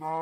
No.